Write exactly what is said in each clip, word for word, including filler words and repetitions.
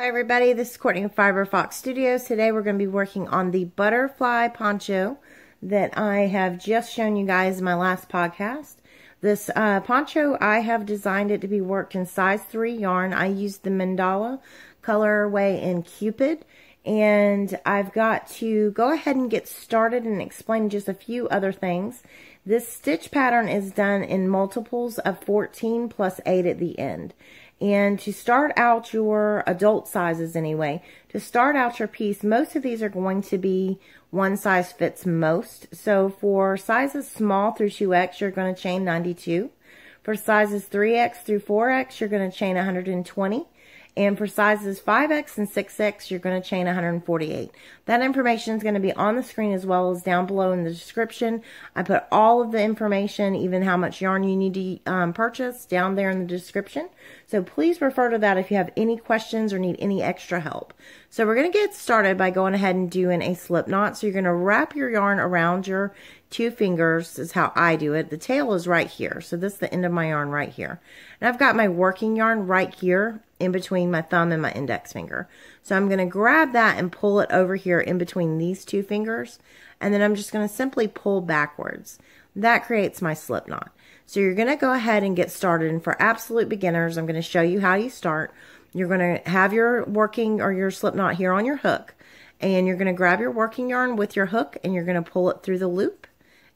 Hi everybody, this is Courtney of Fiber Fox Studios. Today we're going to be working on the butterfly poncho that I have just shown you guys in my last podcast. This uh, poncho, I have designed it to be worked in size three yarn. I used the Mandala colorway in Cupid, and I've got to go ahead and get started and explain just a few other things. This stitch pattern is done in multiples of fourteen plus eight at the end. And to start out your adult sizes anyway, to start out your piece, most of these are going to be one size fits most. So for sizes small through two X, you're going to chain ninety-two. For sizes three X through four X, you're going to chain one hundred twenty. And for sizes five X and six X, you're going to chain one hundred forty-eight. That information is going to be on the screen as well as down below in the description. I put all of the information, even how much yarn you need to um, purchase, down there in the description. So please refer to that if you have any questions or need any extra help. So we're going to get started by going ahead and doing a slip knot. So you're going to wrap your yarn around your two fingers is how I do it. The tail is right here. So this is the end of my yarn right here. And I've got my working yarn right here in between my thumb and my index finger. So I'm going to grab that and pull it over here in between these two fingers. And then I'm just going to simply pull backwards. That creates my slip knot. So you're going to go ahead and get started. And for absolute beginners, I'm going to show you how you start. You're going to have your working or your slip knot here on your hook. And you're going to grab your working yarn with your hook and you're going to pull it through the loop.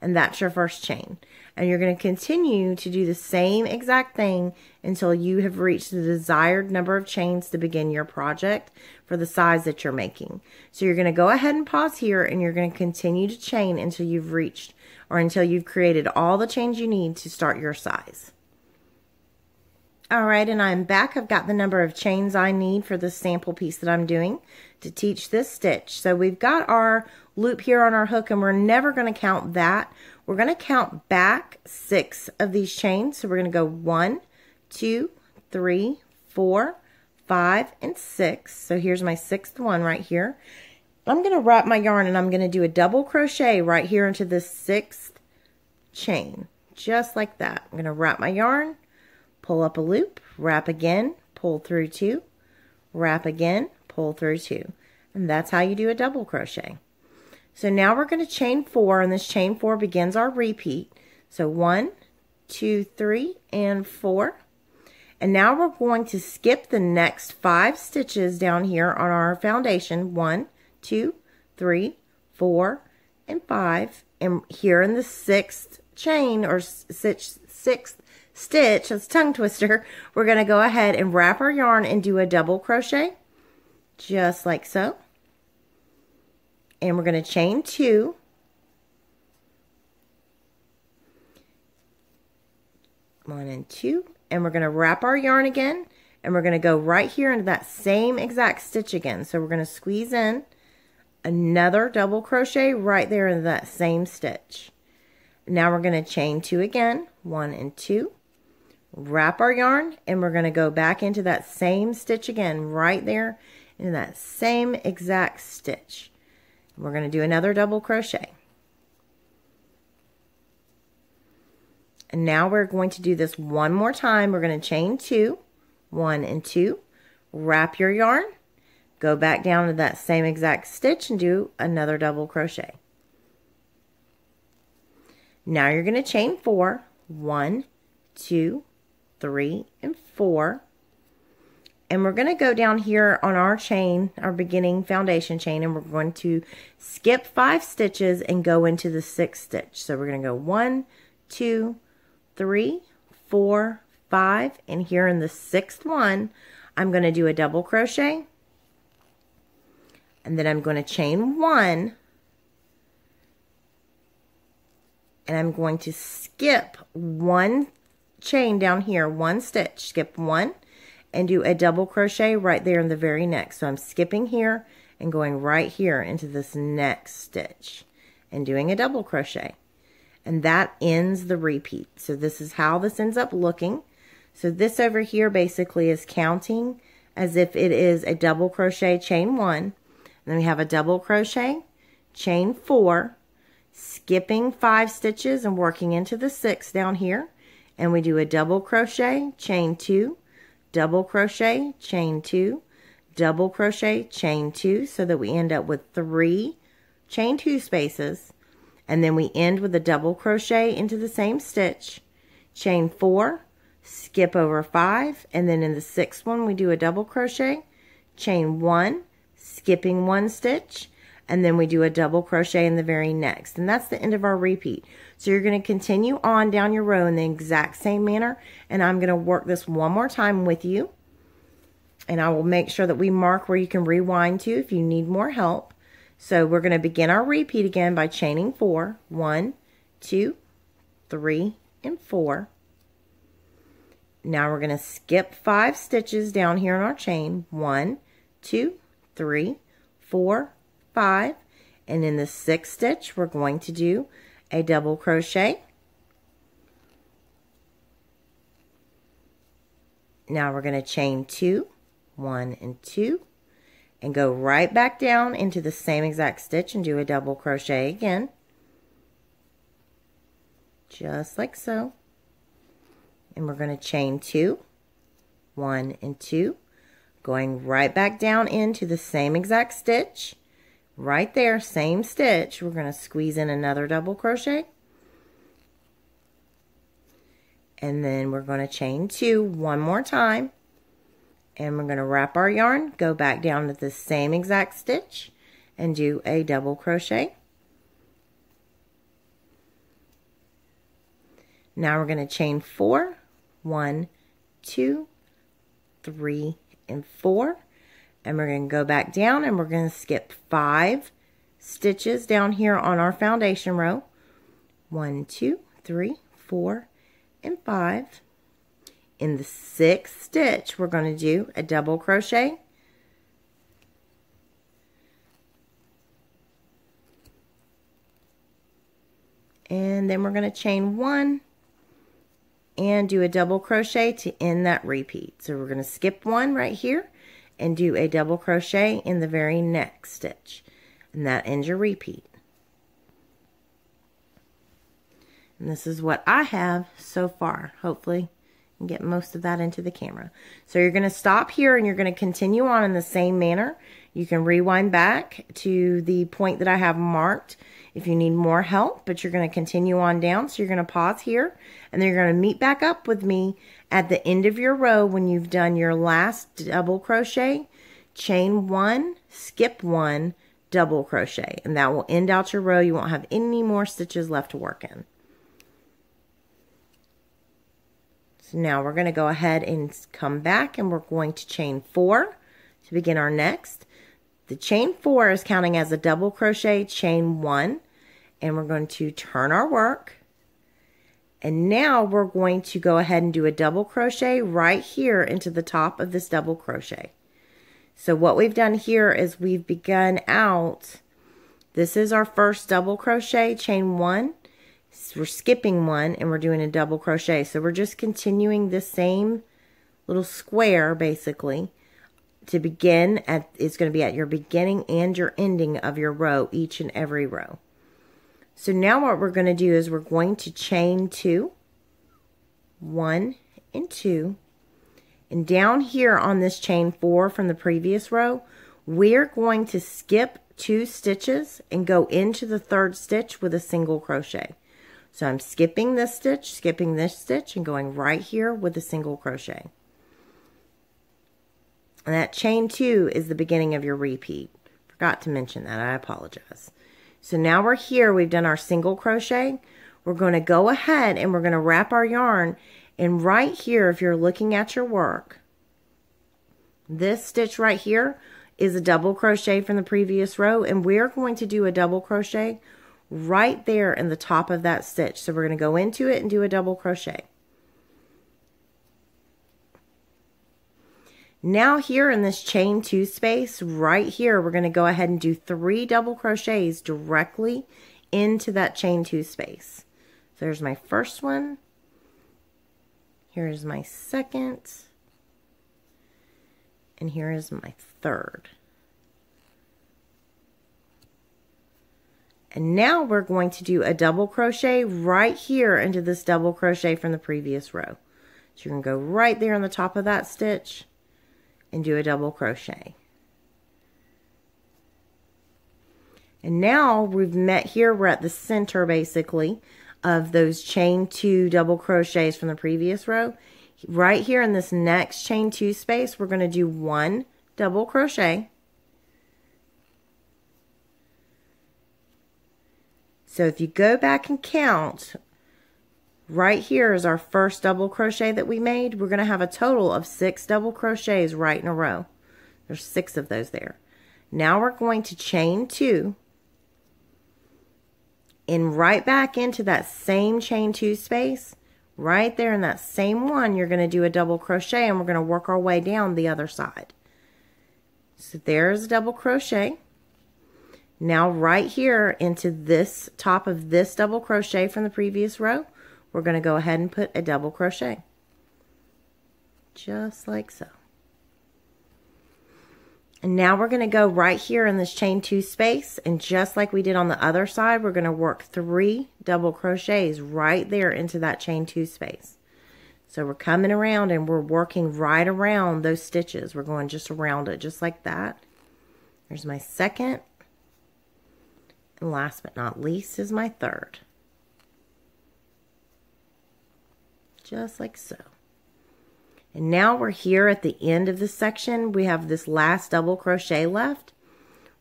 And that's your first chain. And you're going to continue to do the same exact thing until you have reached the desired number of chains to begin your project for the size that you're making. So you're going to go ahead and pause here and you're going to continue to chain until you've reached or until you've created all the chains you need to start your size. All right, and I'm back. I've got the number of chains I need for this sample piece that I'm doing to teach this stitch. So we've got our loop here on our hook, and we're never going to count that. We're going to count back six of these chains. So we're going to go one, two, three, four, five, and six. So here's my sixth one right here. I'm going to wrap my yarn, and I'm going to do a double crochet right here into this sixth chain, just like that. I'm going to wrap my yarn. Pull up a loop, wrap again, pull through two, wrap again, pull through two. And that's how you do a double crochet. So now we're going to chain four, and this chain four begins our repeat. So one, two, three, and four. And now we're going to skip the next five stitches down here on our foundation. One, two, three, four, and five. And here in the sixth chain or sixth, sixth stitch, that's tongue twister, we're going to go ahead and wrap our yarn and do a double crochet just like so, and we're going to chain two, one and two, and we're going to wrap our yarn again, and we're going to go right here into that same exact stitch again. So we're going to squeeze in another double crochet right there in that same stitch. Now we're going to chain two again, one and two, wrap our yarn, and we're going to go back into that same stitch again right there in that same exact stitch. We're going to do another double crochet. And now we're going to do this one more time. We're going to chain two, one and two, wrap your yarn, go back down to that same exact stitch and do another double crochet. Now you're going to chain four, one, two, three, and four. And we're going to go down here on our chain, our beginning foundation chain, and we're going to skip five stitches and go into the sixth stitch. So we're going to go one, two, three, four, five, and here in the sixth one, I'm going to do a double crochet. And then I'm going to chain one. And I'm going to skip one chain down here, one stitch, skip one, and do a double crochet right there in the very next. So I'm skipping here and going right here into this next stitch and doing a double crochet. And that ends the repeat. So this is how this ends up looking. So this over here basically is counting as if it is a double crochet, chain one. And then we have a double crochet, chain four, skipping five stitches and working into the sixth down here, and we do a double crochet, chain two, double crochet, chain two, double crochet, chain two, so that we end up with three chain two spaces, and then we end with a double crochet into the same stitch, chain four, skip over five, and then in the sixth one we do a double crochet, chain one, skipping one stitch, and then we do a double crochet in the very next, and that's the end of our repeat. So you're going to continue on down your row in the exact same manner, and I'm going to work this one more time with you, and I will make sure that we mark where you can rewind to if you need more help. So we're going to begin our repeat again by chaining four, one, two, three, and four. Now we're going to skip five stitches down here in our chain, one, two, three, four, five, and in the sixth stitch we're going to do a double crochet. Now we're going to chain two, one and two, and go right back down into the same exact stitch and do a double crochet again, just like so. And we're going to chain two, one and two, going right back down into the same exact stitch. Right there, same stitch, we're going to squeeze in another double crochet, and then we're going to chain two one more time, and we're going to wrap our yarn, go back down to the same exact stitch and do a double crochet. Now we're going to chain four, one, two, three, and four. And we're going to go back down and we're going to skip five stitches down here on our foundation row. One, two, three, four, and five. In the sixth stitch, we're going to do a double crochet. And then we're going to chain one and do a double crochet to end that repeat. So we're going to skip one right here and do a double crochet in the very next stitch, and that ends your repeat. And this is what I have so far. Hopefully you can get most of that into the camera. So you're going to stop here and you're going to continue on in the same manner. You can rewind back to the point that I have marked if you need more help, but you're going to continue on down. So you're going to pause here and then you're going to meet back up with me at the end of your row when you've done your last double crochet, chain one, skip one, double crochet, and that will end out your row. You won't have any more stitches left to work in. So now we're going to go ahead and come back and we're going to chain four to begin our next. The chain four is counting as a double crochet, chain one, and we're going to turn our work. And now we're going to go ahead and do a double crochet right here into the top of this double crochet. So what we've done here is we've begun out, this is our first double crochet, chain one, we're skipping one and we're doing a double crochet. So we're just continuing this same little square basically. To begin at, it's going to be at your beginning and your ending of your row, each and every row. So now what we're going to do is we're going to chain two, one and two, and down here on this chain four from the previous row, we're going to skip two stitches and go into the third stitch with a single crochet. So I'm skipping this stitch, skipping this stitch, and going right here with a single crochet. And that chain two is the beginning of your repeat. Forgot to mention that. I apologize. So now we're here. We've done our single crochet. We're going to go ahead and we're going to wrap our yarn. And right here, if you're looking at your work, this stitch right here is a double crochet from the previous row. And we're going to do a double crochet right there in the top of that stitch. So we're going to go into it and do a double crochet. Now here in this chain two space right here, we're going to go ahead and do three double crochets directly into that chain two space. So there's my first one. Here is my second. And here is my third. And now we're going to do a double crochet right here into this double crochet from the previous row. So you're going to go right there on the top of that stitch and do a double crochet. And now we've met here, we're at the center basically of those chain two double crochets from the previous row. Right here in this next chain two space, we're going to do one double crochet. So if you go back and count, right here is our first double crochet that we made. We're going to have a total of six double crochets right in a row. There's six of those there. Now we're going to chain two and right back into that same chain two space. Right there in that same one, you're going to do a double crochet, and we're going to work our way down the other side. So there's a double crochet. Now right here into this top of this double crochet from the previous row, we're going to go ahead and put a double crochet. Just like so. And now we're going to go right here in this chain two space, and just like we did on the other side, we're going to work three double crochets right there into that chain two space. So we're coming around and we're working right around those stitches. We're going just around it, just like that. There's my second. And last but not least is my third. Just like so. And now we're here at the end of this section. We have this last double crochet left.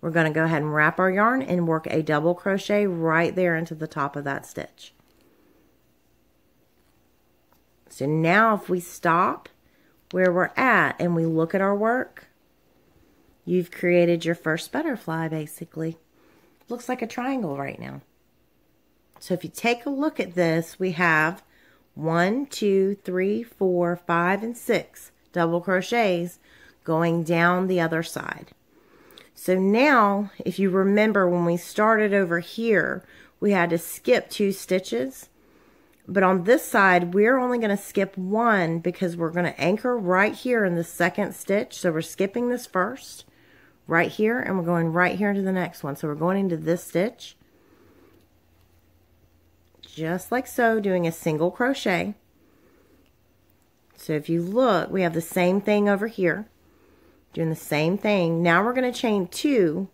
We're going to go ahead and wrap our yarn and work a double crochet right there into the top of that stitch. So now if we stop where we're at and we look at our work, you've created your first butterfly basically. Looks like a triangle right now. So if you take a look at this, we have one, two, three, four, five, and six double crochets going down the other side. So now, if you remember when we started over here, we had to skip two stitches. But on this side, we're only going to skip one because we're going to anchor right here in the second stitch. So we're skipping this first right here, and we're going right here into the next one. So we're going into this stitch. Just like so, doing a single crochet. So if you look, we have the same thing over here, doing the same thing. Now we're going to chain two,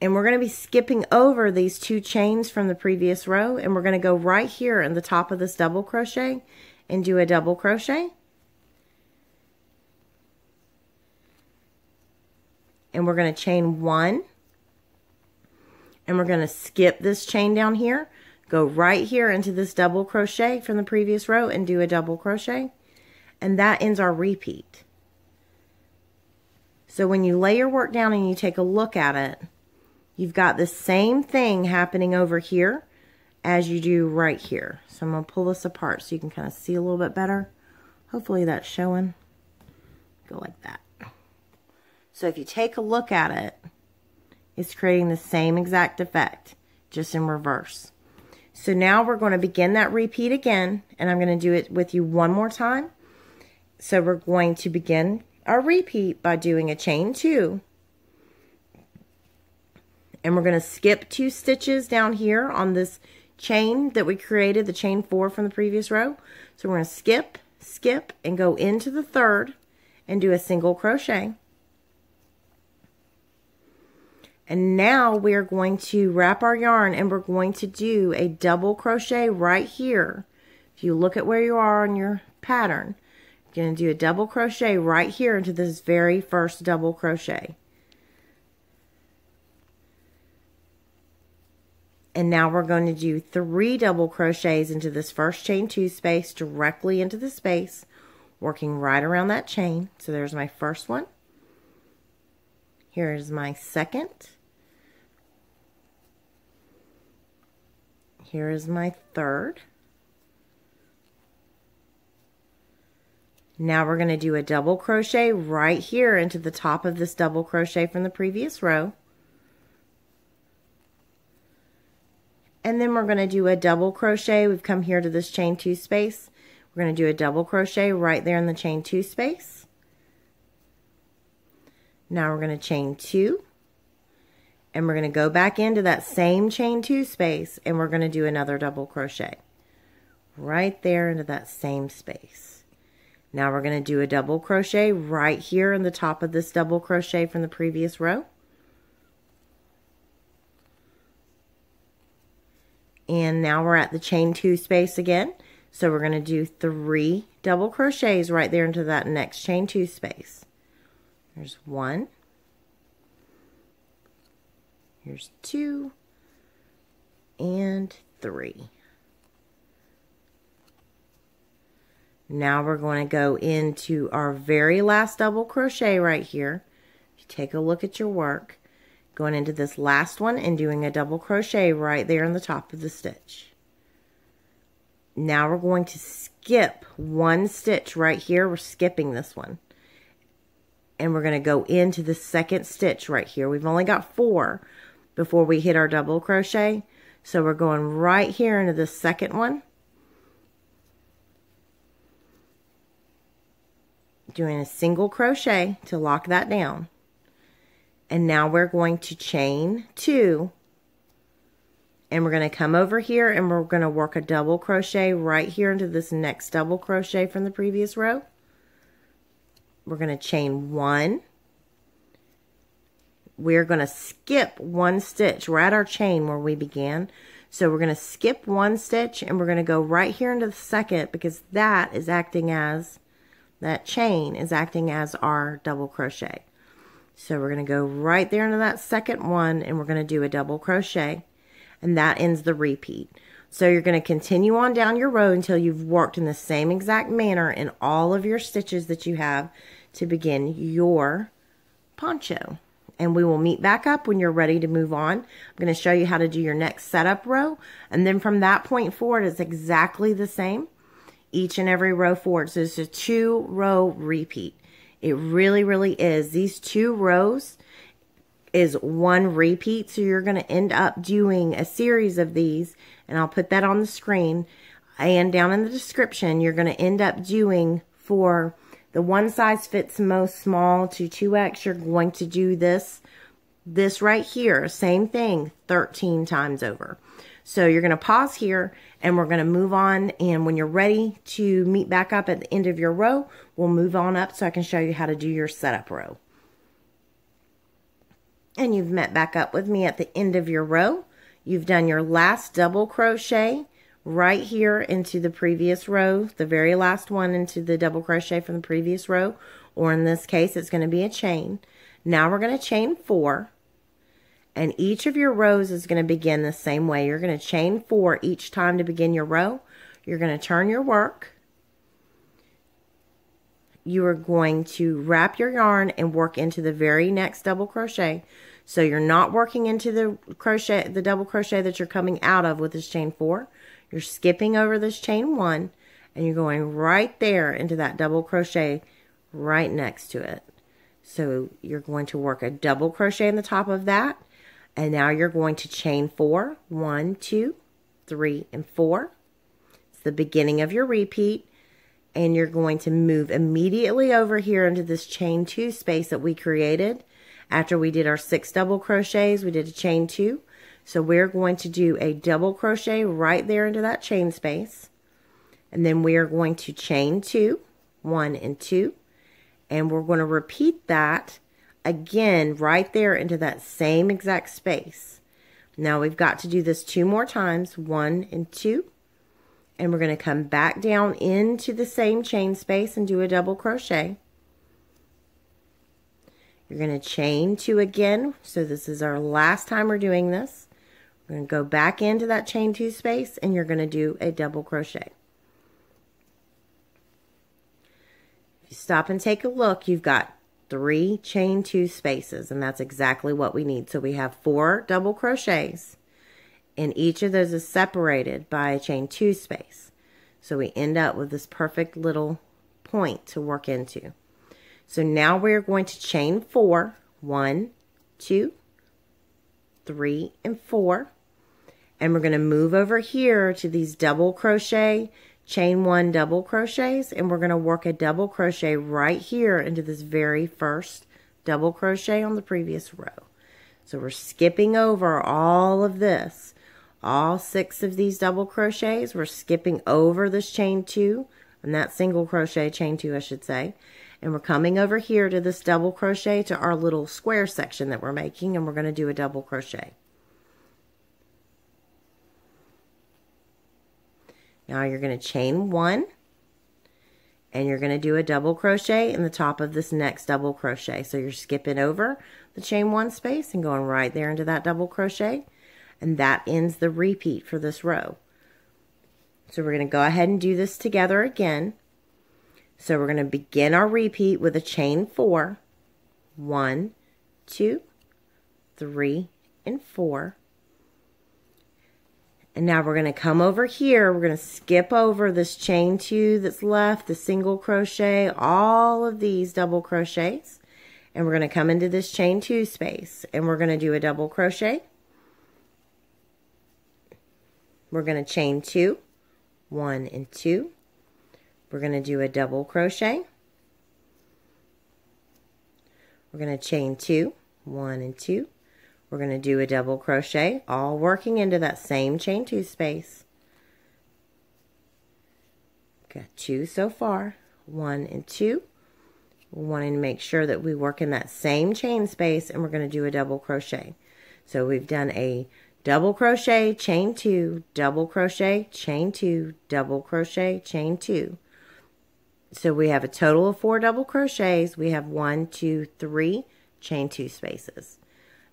and we're going to be skipping over these two chains from the previous row, and we're going to go right here in the top of this double crochet and do a double crochet. And we're going to chain one. And we're going to skip this chain down here, go right here into this double crochet from the previous row and do a double crochet. And that ends our repeat. So when you lay your work down and you take a look at it, you've got the same thing happening over here as you do right here. So I'm going to pull this apart so you can kind of see a little bit better. Hopefully that's showing. Go like that. So if you take a look at it, it's creating the same exact effect, just in reverse. So now we're going to begin that repeat again, and I'm going to do it with you one more time. So we're going to begin our repeat by doing a chain two. And we're going to skip two stitches down here on this chain that we created, the chain four from the previous row. So we're going to skip, skip, and go into the third and do a single crochet. And now we're going to wrap our yarn and we're going to do a double crochet right here. If you look at where you are on your pattern, you're going to do a double crochet right here into this very first double crochet. And now we're going to do three double crochets into this first chain two space, directly into the space, working right around that chain. So there's my first one. Here is my second. Here is my third. Now we're going to do a double crochet right here into the top of this double crochet from the previous row. And then we're going to do a double crochet. We've come here to this chain two space. We're going to do a double crochet right there in the chain two space. Now we're going to chain two, and we're going to go back into that same chain two space, and we're going to do another double crochet right there into that same space. Now we're going to do a double crochet right here in the top of this double crochet from the previous row. And now we're at the chain two space again. So we're going to do three double crochets right there into that next chain two space. There's one. Here's two. And three. Now we're going to go into our very last double crochet right here. If you take a look at your work, going into this last one and doing a double crochet right there in the top of the stitch. Now we're going to skip one stitch right here. We're skipping this one. And we're going to go into the second stitch right here. We've only got four before we hit our double crochet. So we're going right here into the second one. Doing a single crochet to lock that down. And now we're going to chain two. And we're going to come over here and we're going to work a double crochet right here into this next double crochet from the previous row. We're going to chain one. We're going to skip one stitch. We're at our chain where we began. So we're going to skip one stitch and we're going to go right here into the second, because that is acting as, that chain is acting as our double crochet. So we're going to go right there into that second one and we're going to do a double crochet, and that ends the repeat. So you're going to continue on down your row until you've worked in the same exact manner in all of your stitches that you have to begin your poncho. And we will meet back up when you're ready to move on. I'm going to show you how to do your next setup row, and then from that point forward it's exactly the same each and every row forward. So it's a two row repeat. It really, really is. These two rows is one repeat. So you're going to end up doing a series of these, and I'll put that on the screen and down in the description. You're going to end up doing, for the one size fits most small to two X, you're going to do this, this right here, same thing, thirteen times over. So you're going to pause here and we're going to move on, and when you're ready to meet back up at the end of your row, we'll move on up so I can show you how to do your setup row. And you've met back up with me at the end of your row. You've done your last double crochet right here into the previous row, the very last one into the double crochet from the previous row, or in this case it's going to be a chain. Now we're going to chain four. And each of your rows is going to begin the same way. You're going to chain four each time to begin your row. You're going to turn your work. You are going to wrap your yarn and work into the very next double crochet. So you're not working into the crochet, the double crochet that you're coming out of with this chain four. You're skipping over this chain one and you're going right there into that double crochet right next to it. So you're going to work a double crochet in the top of that. And now you're going to chain four, one, two, three, and four. It's the beginning of your repeat. And you're going to move immediately over here into this chain two space that we created. After we did our six double crochets, we did a chain two. So we're going to do a double crochet right there into that chain space. And then we are going to chain two, one and two. And we're going to repeat that again right there into that same exact space. Now we've got to do this two more times, one and two, and we're going to come back down into the same chain space and do a double crochet. You're going to chain two again. So this is our last time we're doing this. We're going to go back into that chain two space and you're going to do a double crochet. If you stop and take a look, you've got three chain two spaces, and that's exactly what we need. So we have four double crochets and each of those is separated by a chain two space. So we end up with this perfect little point to work into. So now we're going to chain four, one, two, three, and four. And we're going to move over here to these double crochet, chain one double crochets, and we're going to work a double crochet right here into this very first double crochet on the previous row. So we're skipping over all of this, all six of these double crochets. We're skipping over this chain two, and that single crochet, chain two I should say, and we're coming over here to this double crochet to our little square section that we're making, and we're going to do a double crochet. Now you're going to chain one and you're going to do a double crochet in the top of this next double crochet. So you're skipping over the chain one space and going right there into that double crochet, and that ends the repeat for this row. So we're going to go ahead and do this together again. So we're going to begin our repeat with a chain four, one, two, three, and four. And now we're going to come over here, we're going to skip over this chain two that's left, the single crochet, all of these double crochets, and we're going to come into this chain two space and we're going to do a double crochet. We're going to chain two, one and two. We're going to do a double crochet. We're going to chain two, one and two. We're going to do a double crochet, all working into that same chain two space. Got two so far, one and two. We're wanting to make sure that we work in that same chain space, and we're going to do a double crochet. So we've done a double crochet, chain two, double crochet, chain two, double crochet, chain two. So we have a total of four double crochets. We have one, two, three chain two spaces.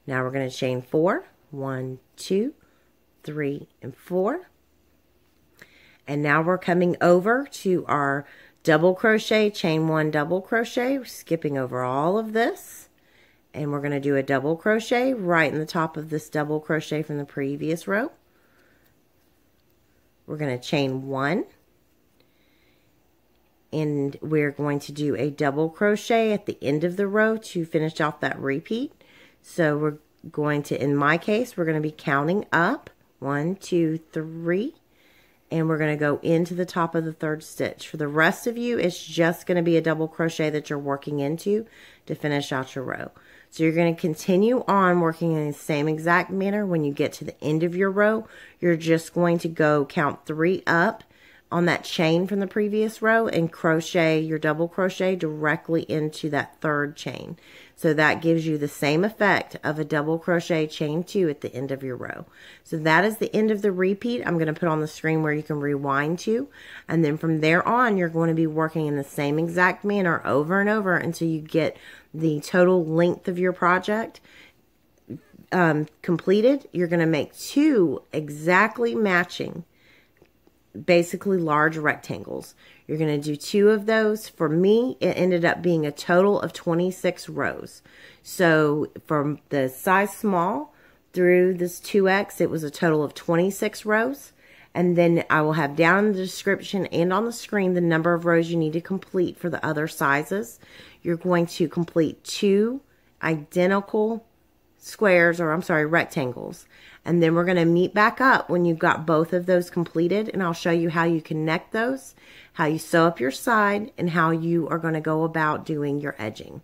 Now we're going to chain four, one, two, three, and four. And now we're coming over to our double crochet, chain one, double crochet. We're skipping over all of this, and we're going to do a double crochet right in the top of this double crochet from the previous row. We're going to chain one, and we're going to do a double crochet at the end of the row to finish off that repeat. So we're going to, in my case, we're going to be counting up, one, two, three, and we're going to go into the top of the third stitch. For the rest of you, it's just going to be a double crochet that you're working into to finish out your row. So you're going to continue on working in the same exact manner. When you get to the end of your row, you're just going to go count three up on that chain from the previous row and crochet your double crochet directly into that third chain. So that gives you the same effect of a double crochet, chain two at the end of your row. So that is the end of the repeat. I'm going to put on the screen where you can rewind to, and then from there on you're going to be working in the same exact manner over and over until you get the total length of your project um, completed. You're going to make two exactly matching, basically large rectangles. You're going to do two of those. For me, it ended up being a total of twenty-six rows. So from the size small through this two X, it was a total of twenty-six rows. And then I will have down in the description and on the screen the number of rows you need to complete for the other sizes. You're going to complete two identical squares, or I'm sorry, rectangles. And then we're going to meet back up when you've got both of those completed, and I'll show you how you connect those, how you sew up your side, and how you are going to go about doing your edging.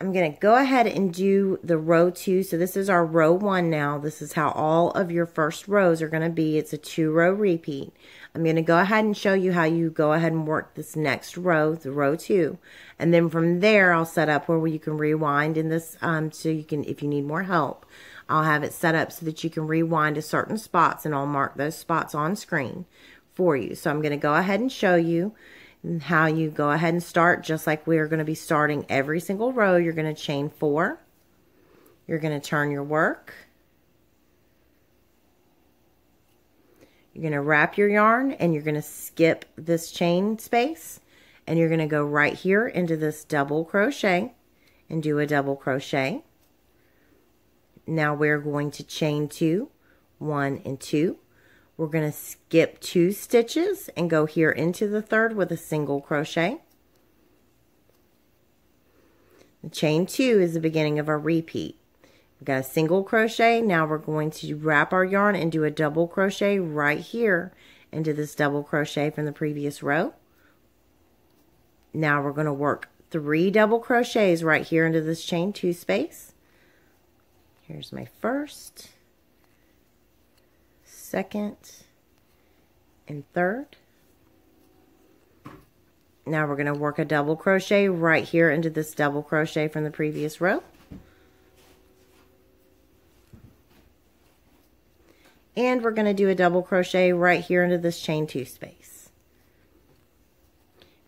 I'm going to go ahead and do the row two. So this is our row one now. This is how all of your first rows are going to be. It's a two row repeat. I'm going to go ahead and show you how you go ahead and work this next row, the row two. And then from there, I'll set up where you can rewind in this um, so you can, if you need more help, I'll have it set up so that you can rewind to certain spots, and I'll mark those spots on screen for you. So I'm going to go ahead and show you how you go ahead and start just like we're going to be starting every single row. You're going to chain four. You're going to turn your work. You're going to wrap your yarn, and you're going to skip this chain space, and you're going to go right here into this double crochet and do a double crochet. Now we're going to chain two, one and two. We're going to skip two stitches and go here into the third with a single crochet. The chain two is the beginning of our repeat. We've got a single crochet. Now we're going to wrap our yarn and do a double crochet right here into this double crochet from the previous row. Now we're going to work three double crochets right here into this chain two space. Here's my first, second, and third. Now we're going to work a double crochet right here into this double crochet from the previous row. And we're going to do a double crochet right here into this chain two space.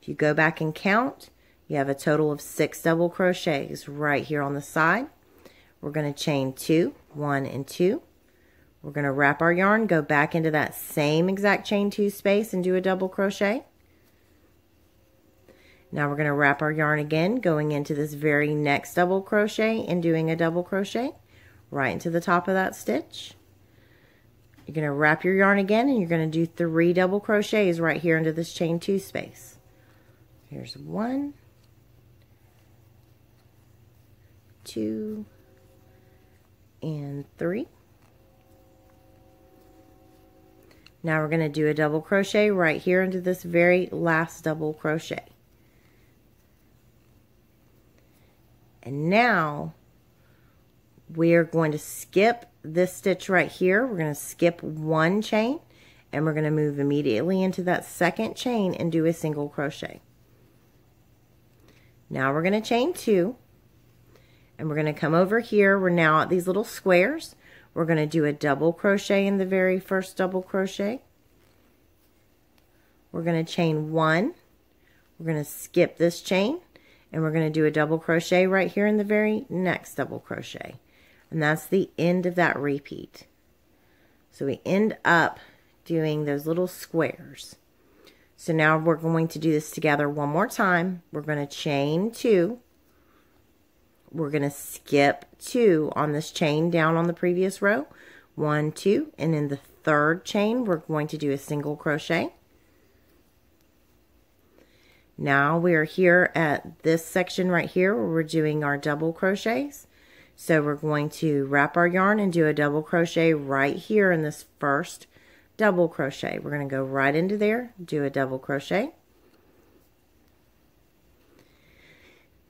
If you go back and count, you have a total of six double crochets right here on the side. We're going to chain two, one and two. We're going to wrap our yarn, go back into that same exact chain two space and do a double crochet. Now we're going to wrap our yarn again, going into this very next double crochet and doing a double crochet right into the top of that stitch. You're going to wrap your yarn again and you're going to do three double crochets right here into this chain two space. Here's one, two, and three. Now we're going to do a double crochet right here into this very last double crochet. And now we're going to skip this stitch right here. We're going to skip one chain and we're going to move immediately into that second chain and do a single crochet. Now we're going to chain two and we're going to come over here. We're now at these little squares. We're going to do a double crochet in the very first double crochet. We're going to chain one. We're going to skip this chain. And we're going to do a double crochet right here in the very next double crochet. And that's the end of that repeat. So we end up doing those little squares. So now we're going to do this together one more time. We're going to chain two. We're going to skip two on this chain down on the previous row. One, two, and in the third chain we're going to do a single crochet. Now we are here at this section right here where we're doing our double crochets. So we're going to wrap our yarn and do a double crochet right here in this first double crochet. We're going to go right into there, do a double crochet.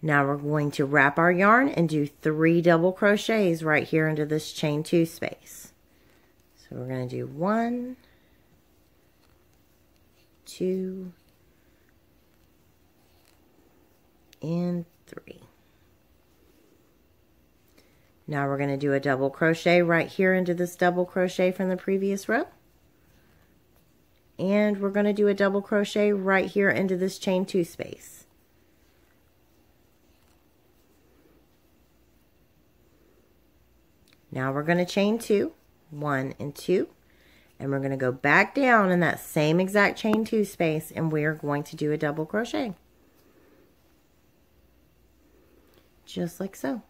Now we're going to wrap our yarn and do three double crochets right here into this chain two space. So we're going to do one, two, and three. Now we're going to do a double crochet right here into this double crochet from the previous row. And we're going to do a double crochet right here into this chain two space. Now we're going to chain two, one and two, and we're going to go back down in that same exact chain two space and we're going to do a double crochet. Just like so.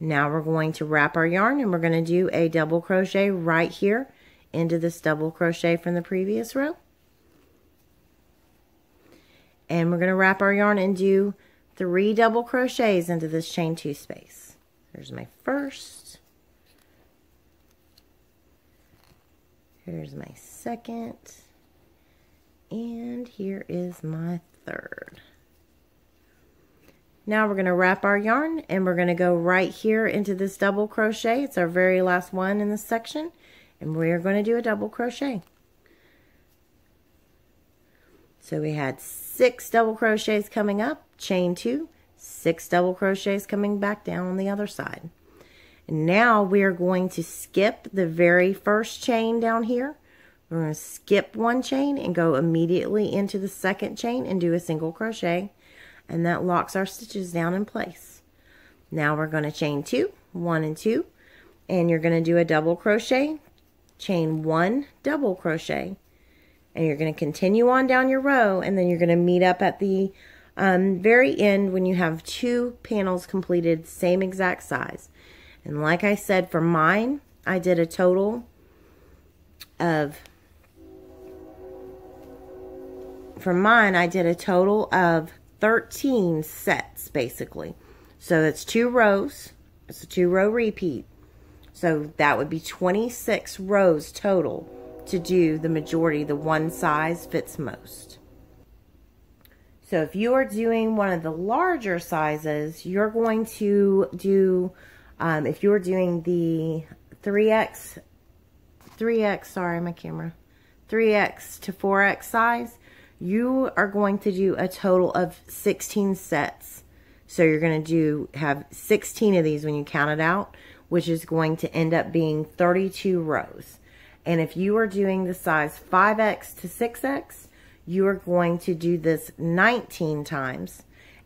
Now we're going to wrap our yarn and we're going to do a double crochet right here into this double crochet from the previous row. And we're going to wrap our yarn and do three double crochets into this chain two space. Here's my first. Here's my second. And here is my third. Now we're going to wrap our yarn and we're going to go right here into this double crochet. It's our very last one in this section and we're going to do a double crochet. So we had six double crochets coming up, chain two, six double crochets coming back down on the other side. And now we're going to skip the very first chain down here. We're going to skip one chain and go immediately into the second chain and do a single crochet. And that locks our stitches down in place. Now we're going to chain two, one and two, and you're going to do a double crochet, chain one, double crochet, and you're going to continue on down your row, and then you're going to meet up at the um, very end when you have two panels completed, same exact size. And like I said, for mine, I did a total of, for mine, I did a total of thirteen sets basically. So it's two rows. It's a two row repeat. So that would be twenty-six rows total to do the majority, the one size fits most. So if you are doing one of the larger sizes, you're going to do, um, if you're doing the three X three X, sorry, my camera, three X to four X size, you are going to do a total of sixteen sets. So you're going to do have sixteen of these when you count it out, which is going to end up being thirty-two rows. And if you are doing the size five X to six X, you are going to do this nineteen times,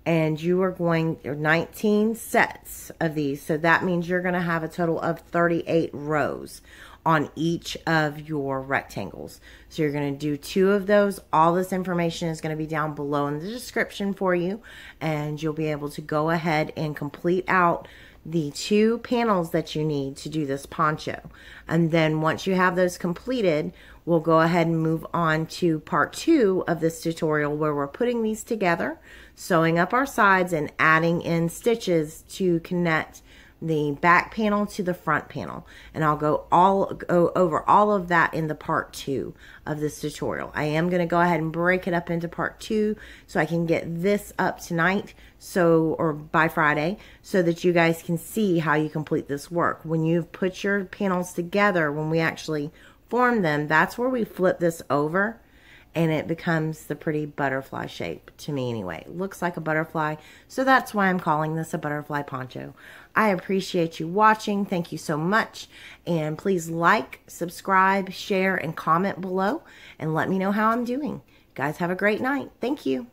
and you are going nineteen sets of these. So that means you're going to have a total of thirty-eight rows on each of your rectangles. So you're going to do two of those. All this information is going to be down below in the description for you, and you'll be able to go ahead and complete out the two panels that you need to do this poncho. And then once you have those completed, we'll go ahead and move on to part two of this tutorial, where we're putting these together, sewing up our sides, and adding in stitches to connect the back panel to the front panel. And I'll go all go over all of that in the part two of this tutorial. I am going to go ahead and break it up into part two so I can get this up tonight, so or by Friday, so that you guys can see how you complete this work. When you've put your panels together, when we actually form them, that's where we flip this over and it becomes the pretty butterfly shape, to me anyway. It looks like a butterfly, so that's why I'm calling this a butterfly poncho. I appreciate you watching. Thank you so much. And please like, subscribe, share, and comment below. And let me know how I'm doing. You guys have a great night. Thank you.